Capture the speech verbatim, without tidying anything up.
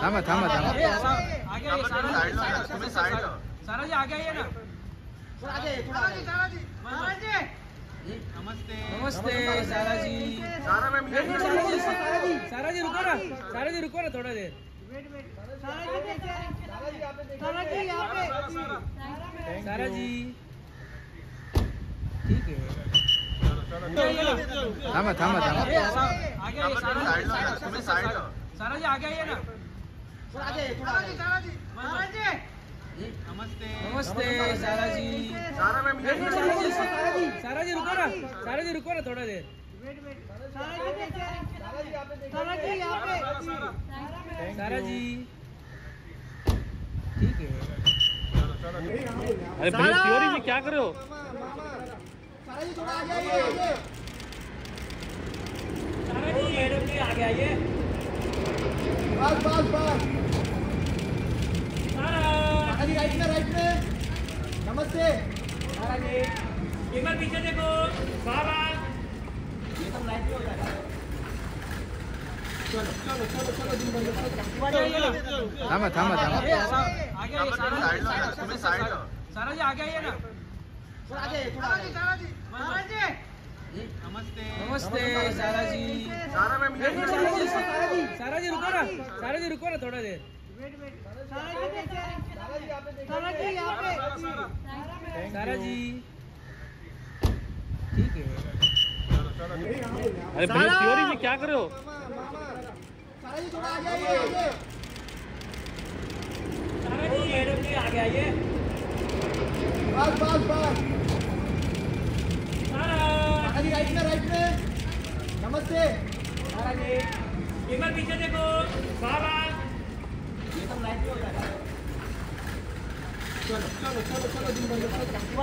थामा थामा थामा आगे आइए सारा सारा जी आगे आइए ना आगे सारा जी सारा जी नमस्ते नमस्ते सारा जी सारा मैम सारा जी रुको ना सारा जी रुको ना थोड़ा देर वेट वेट सारा जी सारा जी आप सारा जी आप सारा जी ठीक है थामा थामा थामा आगे आइए सारा साइड साइड सारा जी आगे आइए ना आगे सारा जी सारा जी सारा जी नमस्ते नमस्ते सारा जी सारा मैम सारा जी सारा जी रुको ना सारा जी रुको ना थोड़ा देर वेट वेट सारा जी सारा जी आप सारा जी आप सारा जी ठीक है अरे भाई थ्योरी में क्या कर रहे हो सारा जी थोड़ा आगे आइए सारा जी मैडम जी आगे आइए बस बस बस सारा जी राइट में राइट में नमस्ते सारा जी एक बार पीछे देखो सारा ये सब लाइट में होता है चलो चलो चलो चलो दिन बंद करो थामा थामा थामा आगे आइए सारा साइड तुम्हें साइड सारा जी आगे आइए ना सारा जी सारा जी सारा जी सारा जी नमस्ते नमस्ते सारा जी सारा मैम सारा जी सारा जी रुको ना सारा जी रुको ना थोड़ा देर वेट वेट सारा जी सारा जी आप सारा जी आप सारा जी ठीक है अरे भाई थ्योरी में क्या कर रहे हो सारा जी थोड़ा आगे आइए सारा जी मैडम जी आगे आइए बस बस बस सारा जी राइट में राइट में नमस्ते सारा जी एक बार पीछे देखो सारा ये सब लाइट में होता है चलो चलो चलो चलो दिन भर